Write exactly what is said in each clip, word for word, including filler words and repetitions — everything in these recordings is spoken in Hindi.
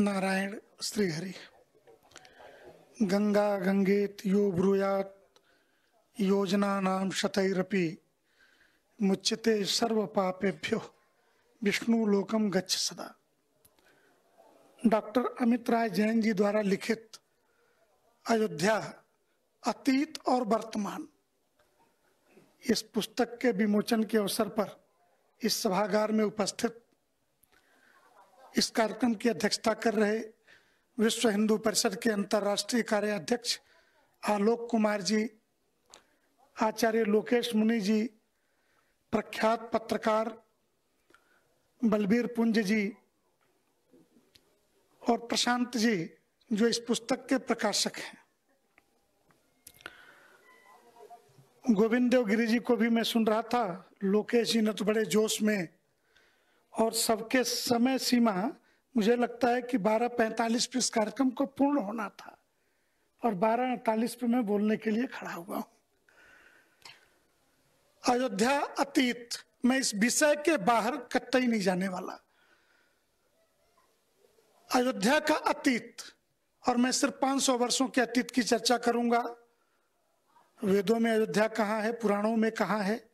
नारायण श्रीहरि। गंगा गंगेत यो ब्रूयात योजना नाम शतैरपि मुच्यते सर्व पापेभ्यो विष्णु लोकम गच्छ सदा। डॉक्टर अमित राय जैन जी द्वारा लिखित अयोध्या अतीत और वर्तमान इस पुस्तक के विमोचन के अवसर पर इस सभागार में उपस्थित इस कार्यक्रम की अध्यक्षता कर रहे विश्व हिंदू परिषद के अंतर्राष्ट्रीय कार्याध्यक्ष आलोक कुमार जी, आचार्य लोकेश मुनि जी, प्रख्यात पत्रकार बलबीर पुंज जी और प्रशांत जी जो इस पुस्तक के प्रकाशक हैं। गोविंद देव गिरि जी को भी मैं सुन रहा था, लोकेश जी ने तो बड़े जोश में और सबके समय सीमा मुझे लगता है कि बारह पैंतालीस पे इस कार्यक्रम को पूर्ण होना था और बारह अड़तालीस पे मैं बोलने के लिए खड़ा हुआ हूं। अयोध्या अतीत, मैं इस विषय के बाहर कतई नहीं जाने वाला। अयोध्या का अतीत, और मैं सिर्फ पाँच सौ वर्षों के अतीत की चर्चा करूंगा। वेदों में अयोध्या कहाँ है, पुराणों में कहाँ है,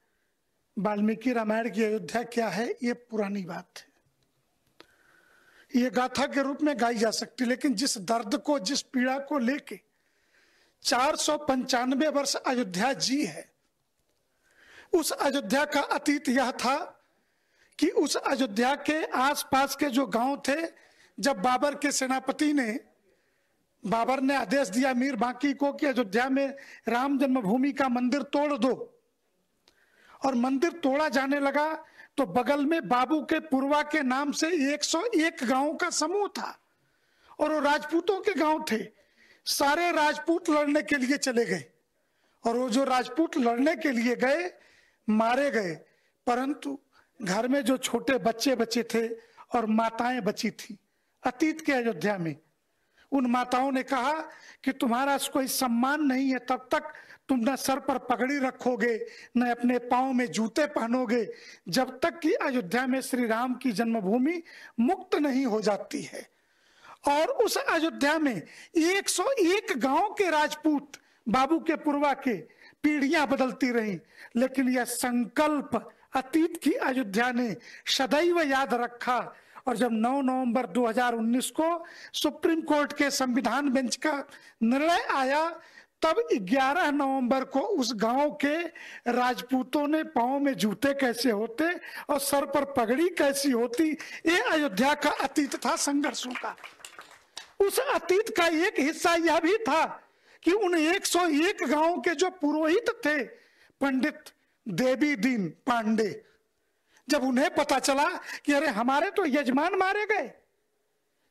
वाल्मीकि रामायण की अयोध्या क्या है, ये पुरानी बात है। ये गाथा के रूप में गाई जा सकती, लेकिन जिस दर्द को, जिस पीड़ा को लेके चार सौ पंचानवे वर्ष अयोध्या जी है, उस अयोध्या का अतीत यह था कि उस अयोध्या के आसपास के जो गांव थे, जब बाबर के सेनापति ने बाबर ने आदेश दिया मीर बाकी को कि अयोध्या में राम जन्मभूमि का मंदिर तोड़ दो, और मंदिर तोड़ा जाने लगा तो बगल में बाबू के पुरवा के नाम से एक सौ एक गांवों का समूह था और वो राजपूतों के गांव थे। सारे राजपूत लड़ने के लिए चले गए और वो जो राजपूत लड़ने के लिए गए मारे गए, परंतु घर में जो छोटे बच्चे बचे थे और माताएं बची थी अतीत के अयोध्या में, उन माताओं ने कहा कि तुम्हारा कोई सम्मान नहीं है तब तक तुम न सर पर पगड़ी रखोगे न अपने पाँव में जूते पहनोगे जब तक कि अयोध्या में श्री राम की जन्मभूमि मुक्त नहीं हो जाती है। और उस अयोध्या में एक सौ एक गांव के राजपूत बाबू के पुरवा के पीढ़ियां बदलती रहीं, लेकिन यह संकल्प अतीत की अयोध्या ने सदैव याद रखा। और जब नौ नवंबर दो हज़ार उन्नीस को सुप्रीम कोर्ट के संविधान बेंच का निर्णय आया, तब ग्यारह नवंबर को उस गांव के राजपूतों ने पाँव में जूते कैसे होते और सर पर पगड़ी कैसी होती, ये अयोध्या का अतीत था, संघर्षों का। उस अतीत का एक हिस्सा यह भी था कि उन एक सौ एक गांव के जो पुरोहित थे पंडित देवीदीन पांडे, जब उन्हें पता चला कि अरे हमारे तो यजमान मारे गए,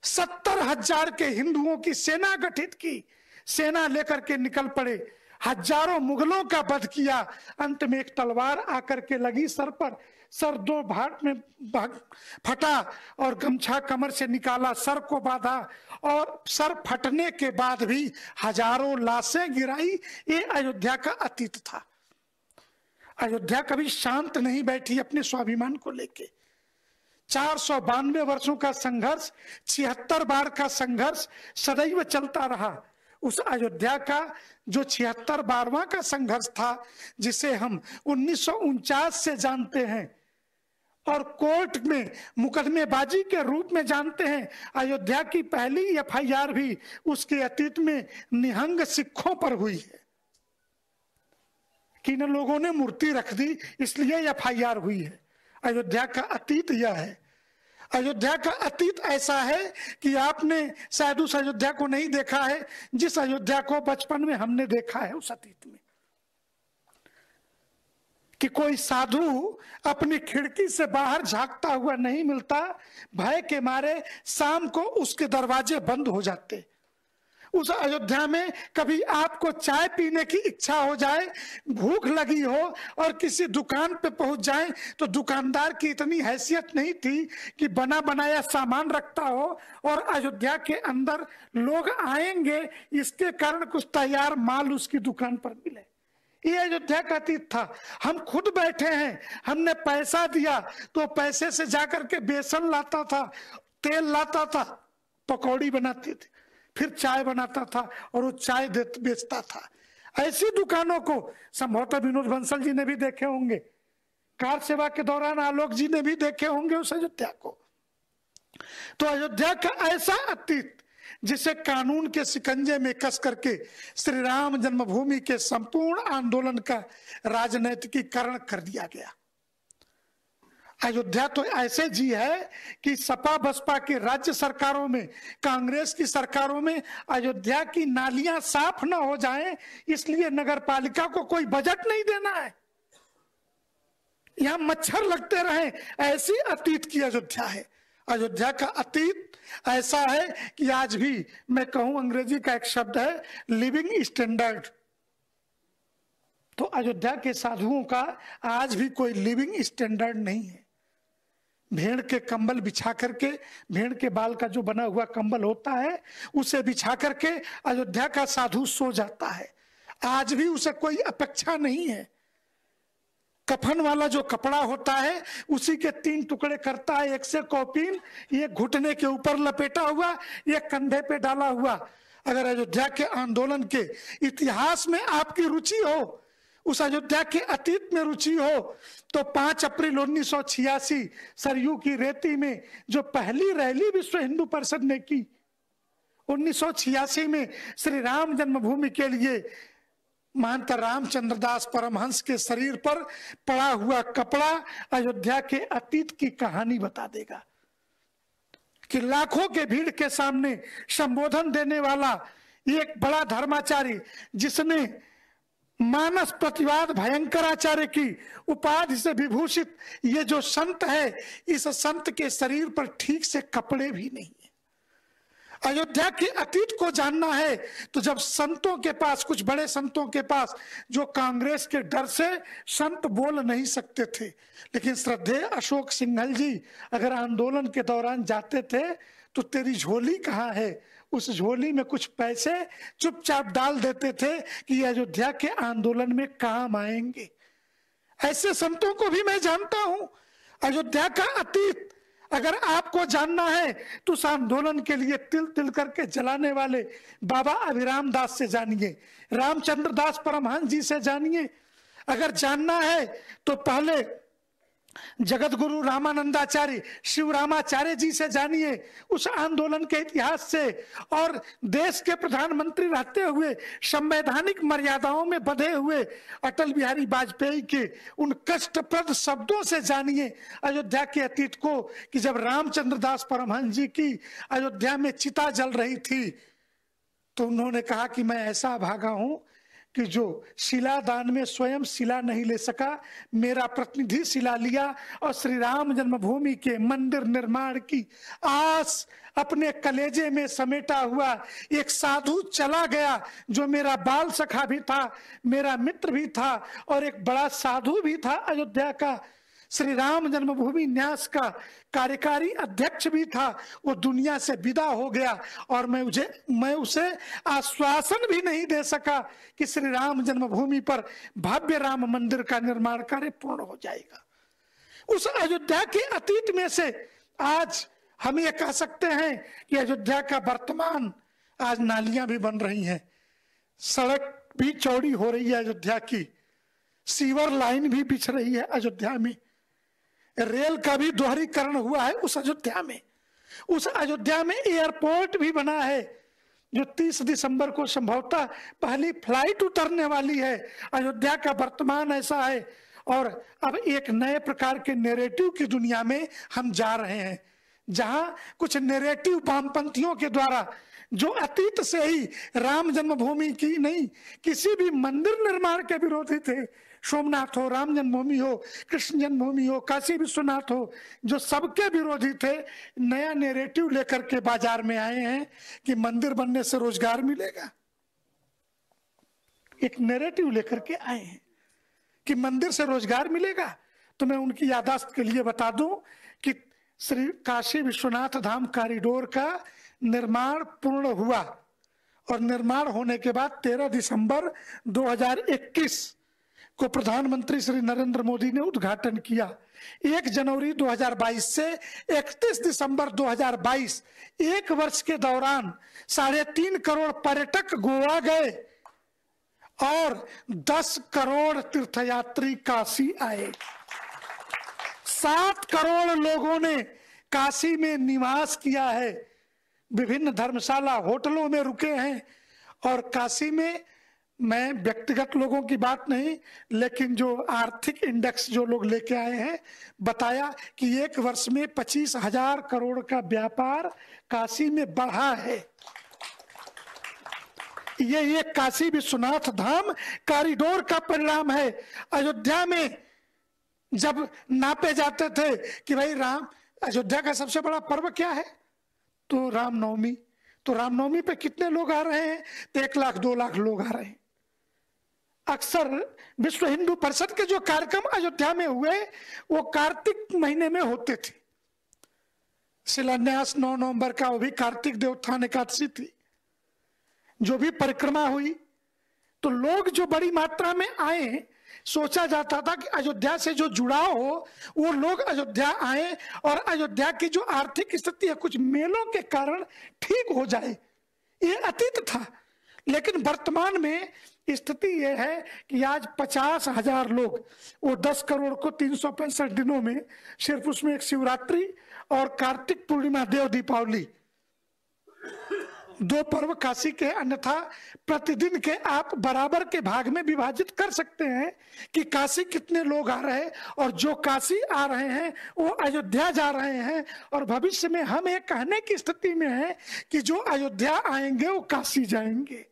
सत्तर हजार के हिंदुओं की सेना गठित की, सेना लेकर के निकल पड़े, हजारों मुगलों का वध किया, अंत में एक तलवार आकर के लगी सर पर, सर दो भाग में फटा और गमछा कमर से निकाला, सर को बांधा और सर फटने के बाद भी हजारों लाशें गिराई। ये अयोध्या का अतीत था। अयोध्या कभी शांत नहीं बैठी अपने स्वाभिमान को लेके। चार सौ बानवे वर्षों का संघर्ष, छिहत्तर बार का संघर्ष सदैव चलता रहा। उस अयोध्या का जो छिहत्तर बारवा का संघर्ष था, जिसे हम उन्नीस सौ उनचास से जानते हैं और कोर्ट में मुकदमेबाजी के रूप में जानते हैं, अयोध्या की पहली एफ आई आर भी उसके अतीत में निहंग सिखों पर हुई है कि इन लोगों ने मूर्ति रख दी इसलिए एफ आई आर हुई है। अयोध्या का अतीत यह है। अयोध्या का अतीत ऐसा है कि आपने शायद उस अयोध्या को नहीं देखा है जिस अयोध्या को बचपन में हमने देखा है। उस अतीत में कि कोई साधु अपनी खिड़की से बाहर झांकता हुआ नहीं मिलता, भय के मारे शाम को उसके दरवाजे बंद हो जाते। उस अयोध्या में कभी आपको चाय पीने की इच्छा हो जाए, भूख लगी हो और किसी दुकान पे पहुंच जाए तो दुकानदार की इतनी हैसियत नहीं थी कि बना बनाया सामान रखता हो और अयोध्या के अंदर लोग आएंगे इसके कारण कुछ तैयार माल उसकी दुकान पर मिले। ये अयोध्या का अतीत था। हम खुद बैठे हैं, हमने पैसा दिया तो पैसे से जाकर के बेसन लाता था, तेल लाता था, पकौड़ी बनाते थे, फिर चाय बनाता था और वो चाय बेचता था। ऐसी दुकानों को संभवतः विनोद बंसल जी ने भी देखे होंगे, कार सेवा के दौरान आलोक जी ने भी देखे होंगे उस अयोध्या को। तो अयोध्या का ऐसा अतीत जिसे कानून के शिकंजे में कस करके श्री राम जन्मभूमि के संपूर्ण आंदोलन का राजनीतिकीकरण कर दिया गया। अयोध्या तो ऐसे जी है कि सपा बसपा के राज्य सरकारों में, कांग्रेस की सरकारों में अयोध्या की नालियां साफ ना हो जाएं, इसलिए नगर पालिका को कोई बजट नहीं देना है, यहां मच्छर लगते रहे, ऐसी अतीत की अयोध्या है। अयोध्या का अतीत ऐसा है कि आज भी, मैं कहूं अंग्रेजी का एक शब्द है लिविंग स्टैंडर्ड, तो अयोध्या के साधुओं का आज भी कोई लिविंग स्टैंडर्ड नहीं है। भेड़ के कंबल बिछा करके, भेड़ के बाल का जो बना हुआ कंबल होता है उसे बिछा करके अयोध्या का साधु सो जाता है, आज भी उसे कोई अपेक्षा नहीं है। कफन वाला जो कपड़ा होता है उसी के तीन टुकड़े करता है, एक से कौपीन, ये घुटने के ऊपर लपेटा हुआ, ये कंधे पे डाला हुआ। अगर अयोध्या के आंदोलन के इतिहास में आपकी रुचि हो, उस अयोध्या के अतीत में रुचि हो, तो पांच अप्रैल उन्नीस सौ छियासी सरयू की रेती में जो पहली रैली विश्व हिंदू परिषद ने की, उन्नीस सौ छियासी में श्री राम जन्मभूमि के लिए महंत रामचंद्र दास परमहंस के शरीर पर पड़ा हुआ कपड़ा अयोध्या के अतीत की कहानी बता देगा कि लाखों के भीड़ के सामने संबोधन देने वाला एक बड़ा धर्माचारी, जिसने मानस प्रतिवाद भयंकर आचार्य की उपाधि से विभूषित ये जो संत है, इस संत के शरीर पर ठीक से कपड़े भी नहीं है। अयोध्या के अतीत को जानना है तो जब संतों के पास, कुछ बड़े संतों के पास, जो कांग्रेस के डर से संत बोल नहीं सकते थे, लेकिन श्रद्धेय अशोक सिंघल जी अगर आंदोलन के दौरान जाते थे तो तेरी झोली कहाँ है, उस झोली में कुछ पैसे चुपचाप डाल देते थे कि अयोध्या के आंदोलन में काम आएंगे। ऐसे संतों को भी मैं जानता हूँ। अयोध्या का अतीत अगर आपको जानना है तो उस आंदोलन के लिए तिल तिल करके जलाने वाले बाबा अभिराम दास से जानिए, रामचंद्र दास परमहंस जी से जानिए। अगर जानना है तो पहले जगत गुरु रामानंदाचार्य शिव रामाचार्य जी से जानिए, उस आंदोलन के इतिहास से। और देश के प्रधानमंत्री रहते हुए संवैधानिक मर्यादाओं में बंधे हुए अटल बिहारी वाजपेयी के उन कष्टप्रद शब्दों से जानिए अयोध्या के अतीत को कि जब रामचंद्र दास परमहंस जी की अयोध्या में चिता जल रही थी तो उन्होंने कहा कि मैं ऐसा भागा हूं कि जो शिला दान में स्वयं शिला नहीं ले सका, मेरा प्रतिनिधि शिला लिया और श्री राम जन्मभूमि के मंदिर निर्माण की आस अपने कलेजे में समेटा हुआ एक साधु चला गया, जो मेरा बाल सखा भी था, मेरा मित्र भी था और एक बड़ा साधु भी था। अयोध्या का श्री राम जन्मभूमि न्यास का कार्यकारी अध्यक्ष भी था, वो दुनिया से विदा हो गया और मैं उसे मैं उसे आश्वासन भी नहीं दे सका कि श्री राम जन्मभूमि पर भव्य राम मंदिर का निर्माण कार्य पूर्ण हो जाएगा। उस अयोध्या के अतीत में से आज हम ये कह सकते हैं कि अयोध्या का वर्तमान, आज नालियां भी बन रही हैं, सड़क भी चौड़ी हो रही है अयोध्या की, सीवर लाइन भी बिछ रही है अयोध्या में, रेल का भी दोहरीकरण हुआ है उस अयोध्या में। उस अयोध्या में एयरपोर्ट भी बना है, जो तीस दिसंबर को संभवतः पहली फ्लाइट उतरने वाली है। अयोध्या का वर्तमान ऐसा है और अब एक नए प्रकार के नैरेटिव की दुनिया में हम जा रहे हैं, जहां कुछ नैरेटिव वामपंथियों के द्वारा, जो अतीत से ही राम जन्मभूमि की नहीं, किसी भी मंदिर निर्माण के विरोधी थे, सोमनाथ हो, राम जन्मभूमि हो, कृष्ण जन्मभूमि हो, काशी विश्वनाथ हो, जो सबके विरोधी थे, नया नैरेटिव लेकर के बाजार में आए हैं कि मंदिर बनने से रोजगार मिलेगा। एक नैरेटिव लेकर के आए हैं कि मंदिर से रोजगार मिलेगा। तो मैं उनकी याददाश्त के लिए बता दूं कि श्री काशी विश्वनाथ धाम कॉरिडोर का निर्माण पूर्ण हुआ और निर्माण होने के बाद तेरह दिसंबर दो हज़ार इक्कीस को प्रधानमंत्री श्री नरेंद्र मोदी ने उद्घाटन किया। एक जनवरी दो हज़ार बाईस से इकतीस दिसंबर दो हज़ार बाईस एक वर्ष के दौरान साढ़े तीन करोड़ पर्यटक गोवा गए और दस करोड़ तीर्थयात्री काशी आए। सात करोड़ लोगों ने काशी में निवास किया है, विभिन्न धर्मशाला होटलों में रुके हैं। और काशी में, मैं व्यक्तिगत लोगों की बात नहीं, लेकिन जो आर्थिक इंडेक्स जो लोग लेके आए हैं, बताया कि एक वर्ष में पच्चीस हजार करोड़ का व्यापार काशी में बढ़ा है। ये ये काशी विश्वनाथ धाम कॉरिडोर का परिणाम है। अयोध्या में जब नापे जाते थे कि भाई राम, अयोध्या का सबसे बड़ा पर्व क्या है, तो रामनवमी, तो रामनवमी पे कितने लोग आ रहे हैं, तो एक लाख दो लाख लोग आ रहे हैं। अक्सर विश्व हिंदू परिषद के जो कार्यक्रम अयोध्या में हुए वो कार्तिक महीने में होते थे। शिलान्यास नौ नवंबर का, वो भी कार्तिक देवोत्थान एकादशी थी। जो भी परिक्रमा हुई तो लोग जो बड़ी मात्रा में आए, सोचा जाता था कि अयोध्या से जो जुड़ाव हो वो लोग अयोध्या आए और अयोध्या की जो आर्थिक स्थिति है कुछ मेलों के कारण ठीक हो जाए, ये अतीत था। लेकिन वर्तमान में स्थिति यह है कि आज पचास हजार लोग, वो दस करोड़ को तीन सौ पैंसठ दिनों में, सिर्फ उसमें एक शिवरात्रि और कार्तिक पूर्णिमा, देव दीपावली, दो पर्व काशी के, अन्यथा प्रतिदिन के आप बराबर के भाग में विभाजित कर सकते हैं कि काशी कितने लोग आ रहे हैं, और जो काशी आ रहे हैं वो अयोध्या जा रहे हैं। और भविष्य में हम ये कहने की स्थिति में हैं कि जो अयोध्या आएंगे वो काशी जाएंगे।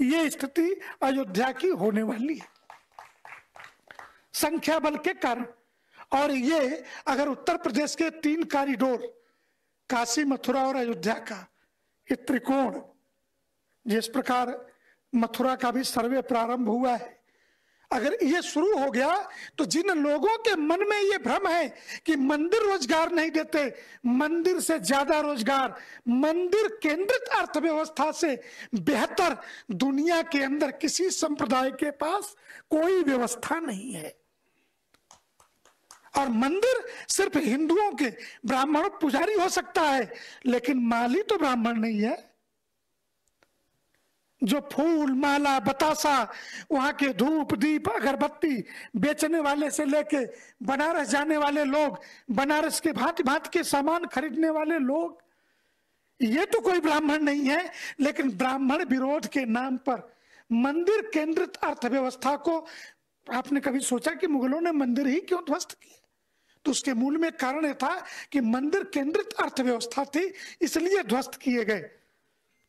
ये स्थिति अयोध्या की होने वाली है संख्या बल के कारण। और ये अगर उत्तर प्रदेश के तीन कॉरिडोर, काशी, मथुरा और अयोध्या का त्रिकोण, जिस प्रकार मथुरा का भी सर्वे प्रारंभ हुआ है, अगर यह शुरू हो गया तो जिन लोगों के मन में यह भ्रम है कि मंदिर रोजगार नहीं देते, मंदिर से ज्यादा रोजगार, मंदिर केंद्रित अर्थव्यवस्था से बेहतर दुनिया के अंदर किसी संप्रदाय के पास कोई व्यवस्था नहीं है। और मंदिर सिर्फ हिंदुओं के, ब्राह्मण पुजारी हो सकता है लेकिन माली तो ब्राह्मण नहीं है। जो फूल, माला, बतासा, वहां के धूप, दीप, अगरबत्ती बेचने वाले से लेके बनारस जाने वाले लोग, बनारस के भांति भांति के सामान खरीदने वाले लोग, ये तो कोई ब्राह्मण नहीं है। लेकिन ब्राह्मण विरोध के नाम पर मंदिर केंद्रित अर्थव्यवस्था को, आपने कभी सोचा कि मुगलों ने मंदिर ही क्यों ध्वस्त किए? तो उसके मूल में कारण यह था कि मंदिर केंद्रित अर्थव्यवस्था थी, इसलिए ध्वस्त किए गए।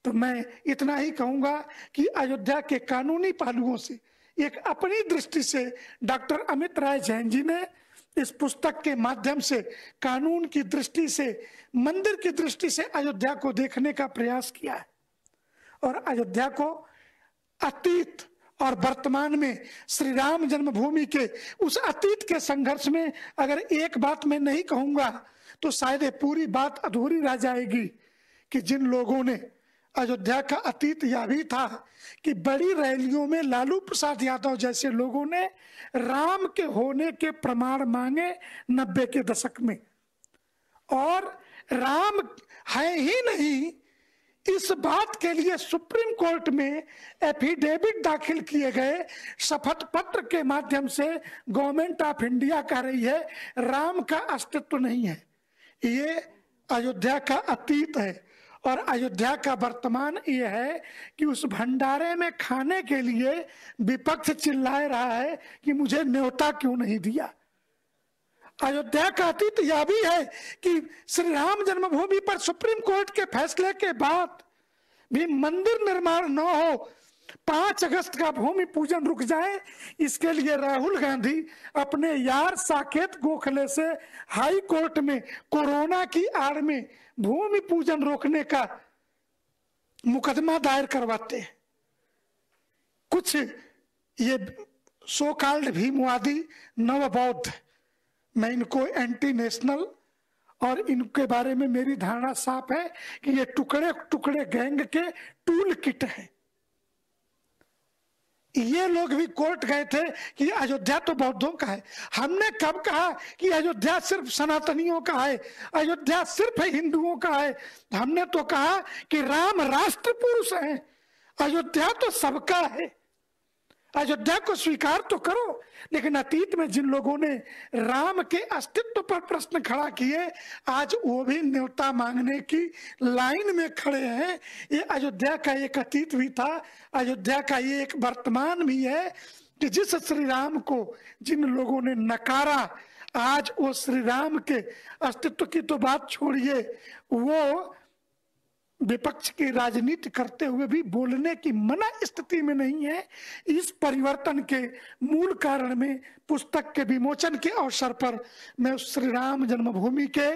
तो मैं इतना ही कहूंगा कि अयोध्या के कानूनी पहलुओं से, एक अपनी दृष्टि से डॉक्टर अमित राय जैन जी ने इस पुस्तक के माध्यम से कानून की दृष्टि से, मंदिर की दृष्टि से अयोध्या को देखने का प्रयास किया है। और अयोध्या को अतीत और वर्तमान में श्री राम जन्मभूमि के उस अतीत के संघर्ष में अगर एक बात मैं नहीं कहूंगा तो शायद पूरी बात अधूरी रह जाएगी कि जिन लोगों ने अयोध्या का अतीत, यह भी था कि बड़ी रैलियों में लालू प्रसाद यादव जैसे लोगों ने राम के होने के प्रमाण मांगे नब्बे के दशक में, और राम है ही नहीं इस बात के लिए सुप्रीम कोर्ट में एफिडेविट दाखिल किए गए। शपथ पत्र के माध्यम से गवर्नमेंट ऑफ इंडिया कह रही है राम का अस्तित्व नहीं है। ये अयोध्या का अतीत है। और अयोध्या का वर्तमान ये है कि उस भंडारे में खाने के लिए विपक्ष चिल्लाए रहा है कि मुझे न्योता क्यों नहीं दिया। अयोध्या का अतीत यह भी है कि श्री राम जन्मभूमि पर सुप्रीम कोर्ट के फैसले के बाद भी मंदिर निर्माण न हो, पांच अगस्त का भूमि पूजन रुक जाए, इसके लिए राहुल गांधी अपने यार साकेत गोखले से हाई कोर्ट में कोरोना की आड़ में भूमि पूजन रोकने का मुकदमा दायर करवाते हैं। कुछ ये सो कॉल्ड भीमवादी नवबौद्ध, मैं इनको एंटी नेशनल, और इनके बारे में मेरी धारणा साफ है कि ये टुकड़े टुकड़े गैंग के टूल किट है। ये लोग भी कोर्ट गए थे कि अयोध्या तो बौद्धों का है। हमने कब कहा कि अयोध्या सिर्फ सनातनियों का है, अयोध्या सिर्फ हिंदुओं का है? हमने तो कहा कि राम राष्ट्र पुरुष है, अयोध्या तो सबका है। अयोध्या को स्वीकार तो करो। लेकिन अतीत में जिन लोगों ने राम के अस्तित्व पर प्रश्न खड़ा किए, आज वो भी न्योता मांगने की लाइन में खड़े हैं। ये अयोध्या का एक अतीत भी था, अयोध्या का ये एक वर्तमान भी है कि जिस श्री राम को जिन लोगों ने नकारा, आज वो श्री राम के अस्तित्व की तो बात छोड़िए, वो विपक्ष की राजनीति करते हुए भी बोलने की मना स्थिति में नहीं है। इस परिवर्तन के मूल कारण में पुस्तक के विमोचन के अवसर पर मैं श्री राम जन्मभूमि के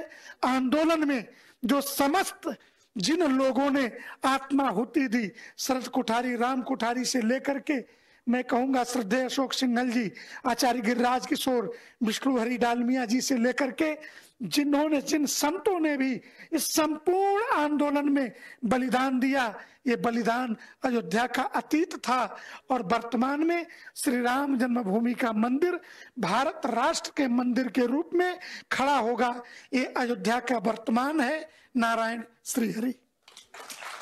आंदोलन में जो समस्त जिन लोगों ने आत्माहुति दी, शरद कोठारी, राम कोठारी से लेकर के मैं कहूँगा श्रद्धेय अशोक सिंघल जी, आचार्य गिरिराज किशोर, विष्णु डालमिया जी से लेकर के जिन्होंने जिन संतों ने भी इस संपूर्ण आंदोलन में बलिदान दिया, ये बलिदान अयोध्या का अतीत था। और वर्तमान में श्री राम जन्मभूमि का मंदिर भारत राष्ट्र के मंदिर के रूप में खड़ा होगा। ये अयोध्या का वर्तमान है। नारायण श्री हरि।